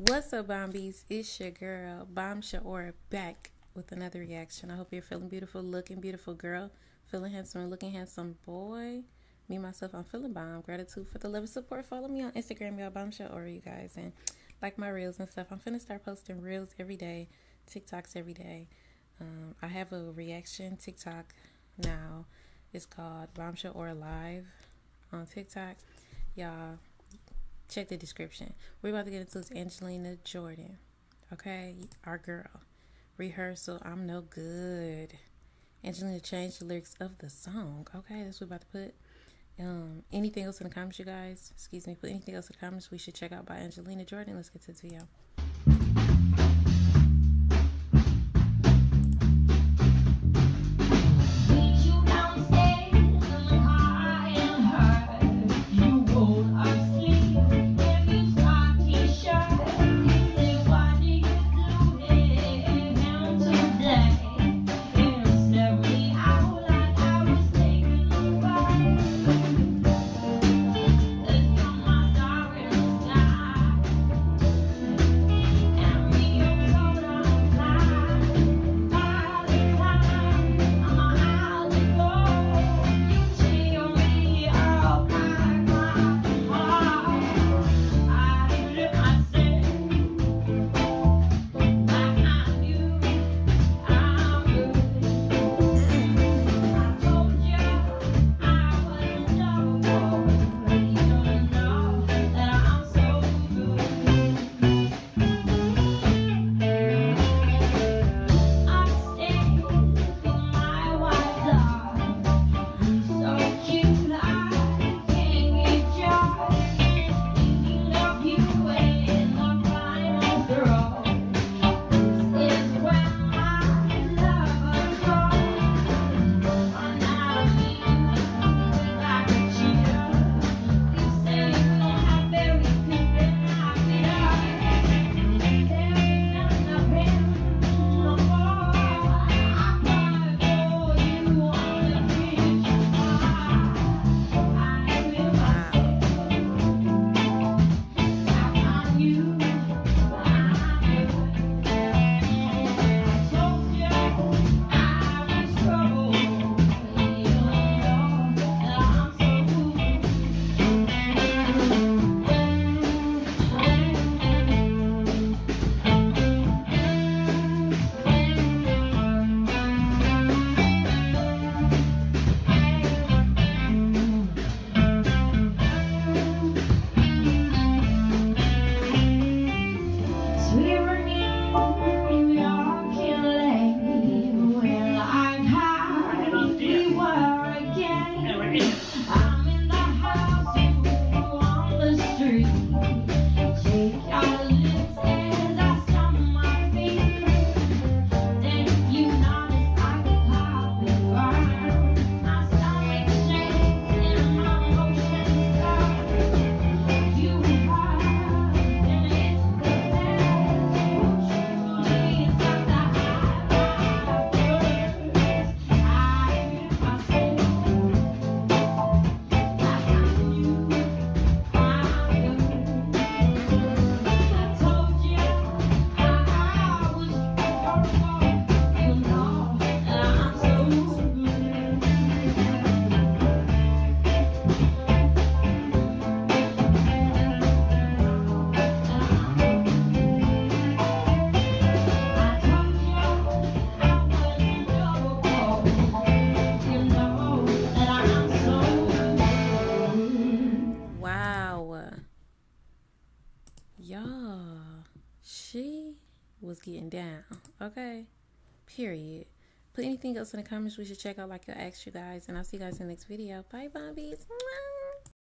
What's up, Bombies? It's your girl, Bombshell Aura, back with another reaction. I hope you're feeling beautiful, looking beautiful, girl. Feeling handsome and looking handsome, boy. Me, myself, I'm feeling bomb. Gratitude for the love and support. Follow me on Instagram, y'all, Bombshell Aura, you guys. And like my reels and stuff, I'm finna start posting reels every day, TikToks every day. I have a reaction TikTok now. It's called Bombshell Aura Live on TikTok. Y'all, check the description. We're about to get into this Angelina Jordan. Okay? Our girl. Rehearsal, I'm no good. Angelina changed the lyrics of the song. Okay? That's what we're about to put. Anything else in the comments, you guys? Excuse me. Put anything else in the comments we should check out by Angelina Jordan. Let's get to this video. Was getting down, okay? Period. Put anything else in the comments we should check out, like I asked you guys, and I'll see you guys in the next video. Bye, Bombies.